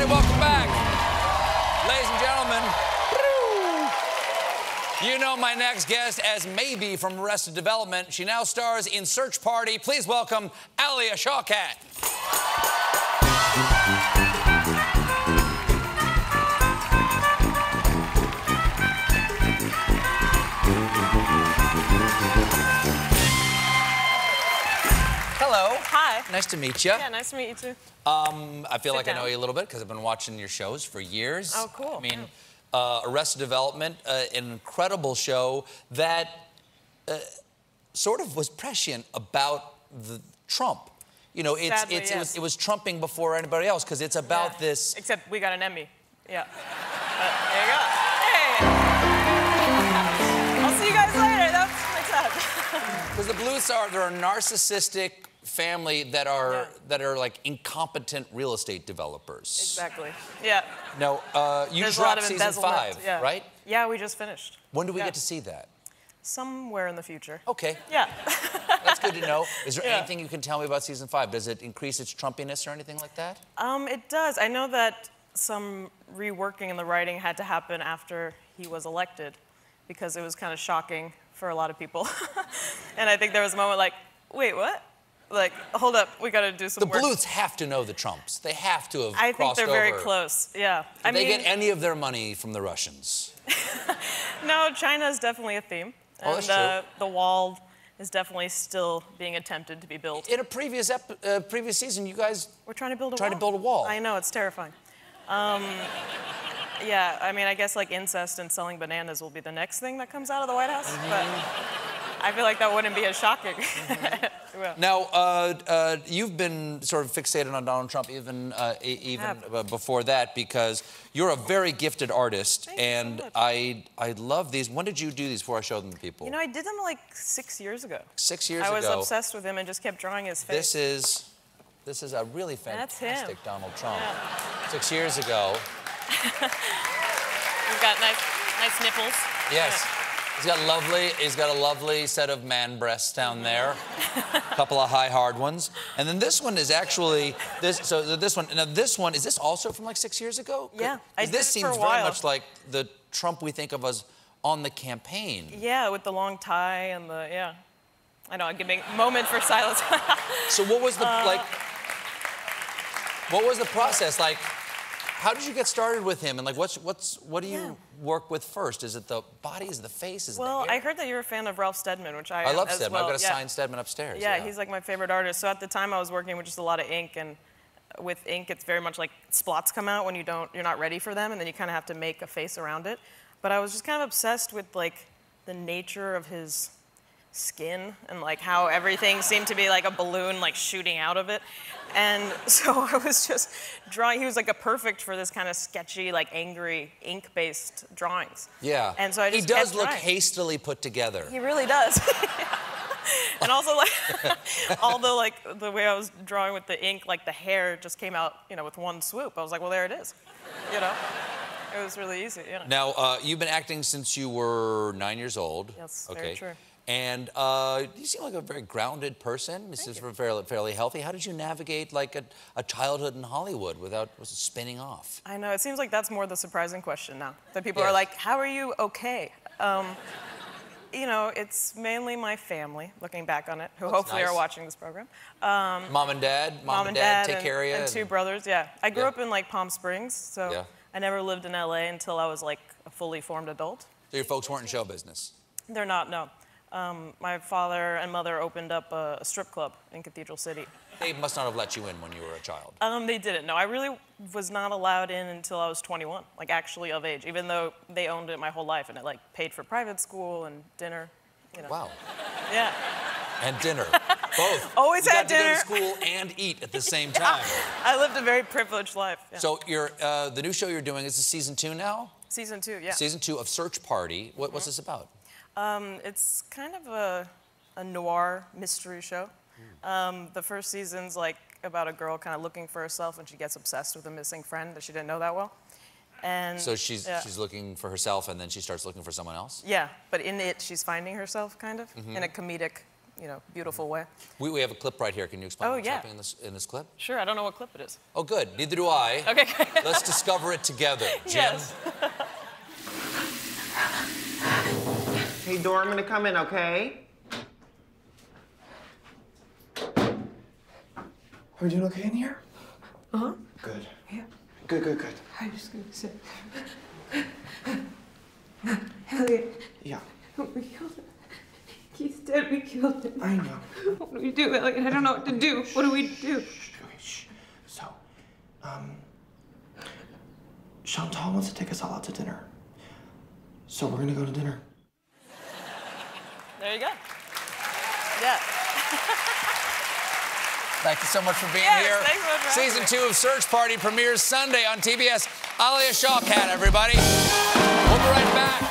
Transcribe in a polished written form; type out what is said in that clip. everybody. Welcome back. Ladies and gentlemen, you know my next guest as Maeve from Arrested Development. She now stars in Search Party. Please welcome Alia Shawkat. Hello. Hi. Nice to meet you. Yeah, nice to meet you too. I feel like I know you a little bit because I've been watching your shows for years. Oh, cool. I mean, Arrested Development, an incredible show that sort of was prescient about the Trump. You know, Sadly, yes. it was trumping before anybody else because it's about this. Except we got an Emmy. Yeah. There you go. Hey. I'll see you guys later. That makes sense. Because the Blues they're a narcissistic family that are like incompetent real estate developers. Exactly. Yeah. Now, you dropped season 5, right? Yeah, we just finished. When do we get to see that? Somewhere in the future. Okay. Yeah. That's good to know. Is there anything you can tell me about season 5? Does it increase its trumpiness or anything like that? It does. I know that some reworking in the writing had to happen after he was elected because it was kind of shocking for a lot of people. And I think there was a moment like, wait, what? Like, hold up, we gotta do some work. The Bluths have to know the Trumps. They have to have crossed over. I think they're very close, yeah. Did they get any of their money from the Russians? No, China is definitely a theme. Oh, that's true. The wall is definitely still being attempted to be built. In a previous season, you guys were trying to build a wall. I know, it's terrifying. Yeah, I mean, I guess like incest and selling bananas will be the next thing that comes out of the White House, but I feel like that wouldn't be as shocking. Well. Now, you've been sort of fixated on Donald Trump even before that because you're a very gifted artist. Thank you so much. I love these. When did you do these before I showed them to people? You know, I did them like 6 years ago. 6 years ago. I was obsessed with him and just kept drawing his face. This is a really fantastic Donald Trump. Yeah. 6 years ago. He's got nice nipples. Yes. Yeah. He's got a lovely set of man breasts down there, a couple of high hard ones, and then this one is actually this. So this one, now this one is this also from like 6 years ago? Yeah, this seems very much like the Trump we think of as on the campaign. Yeah, with the long tie and the I know. I'm giving a moment for silence. So what was the What was the process like? How did you get started with him, and like, what do you work with first? Is it the body? Is it the face? Is it the hair? I heard that you're a fan of Ralph Steadman, which I am as well. I love Steadman. I've got a signed Steadman upstairs. Yeah, he's like my favorite artist. So at the time, I was working with just a lot of ink, and with ink, it's very much like splots come out when you're not ready for them, and then you kind of have to make a face around it. But I was just kind of obsessed with like the nature of his skin and like how everything seemed to be like a balloon like shooting out of it. And so I was just drawing. He was like a perfect for this kind of sketchy, like angry ink-based drawings. Yeah. And so I just kept drawing. He does look hastily put together. He really does. And also like, although like the way I was drawing with the ink, like the hair just came out, you know, with one swoop. I was like, well, there it is, you know. It was really easy. You know? Now you've been acting since you were 9 years old. Yes. Okay. Very true. And you seem like a very grounded person. This is fairly healthy. How did you navigate like a childhood in Hollywood without spinning off? I know, it seems like that's more the surprising question now. That people are like, how are you okay? You know, it's mainly my family, looking back on it, who hopefully are watching this program. Mom and dad take care of you. And two brothers, I grew up in like Palm Springs, so I never lived in LA until I was like a fully formed adult. So your folks weren't in show business? They're not, no. My father and mother opened up a strip club in Cathedral City. They must not have let you in when you were a child. They didn't. No, I really was not allowed in until I was 21, like actually of age, even though they owned it my whole life and it like paid for private school and dinner, you know. Wow. Yeah. And dinner. Both. Always had dinner. You got to go to school and eat at the same time. I lived a very privileged life. Yeah. So the new show you're doing, is this season 2 now? Season 2, yeah. Season 2 of Search Party. What's this about? It's kind of a noir mystery show. The first season's like about a girl kind of looking for herself and she gets obsessed with a missing friend that she didn't know that well. And so she's looking for herself and then she starts looking for someone else? Yeah, but in it she's finding herself kind of in a comedic you know, beautiful way. We have a clip right here. Can you explain what's happening in this clip? Sure. I don't know what clip it is. Oh, good. Neither do I. Okay. Let's discover it together. Jim. Yes. Hey, Dora, I'm going to come in, okay? Are you doing okay in here? Uh-huh. Good. Yeah. Good. I'm just going to sit. Elliot. Yeah. We killed him. He's dead. We killed him. I know. What do we do, Elliot? I don't know what to do. What do we do? Shh. So, Chantal wants to take us all out to dinner. So we're going to go to dinner. There you go. Yeah. Thank you so much for being here. Thanks so much for having me. Season 2 of Search Party premieres Sunday on TBS. Alia Shawkat, everybody. We'll be right back.